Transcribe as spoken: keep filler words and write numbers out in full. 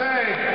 save.